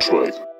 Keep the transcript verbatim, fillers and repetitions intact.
track.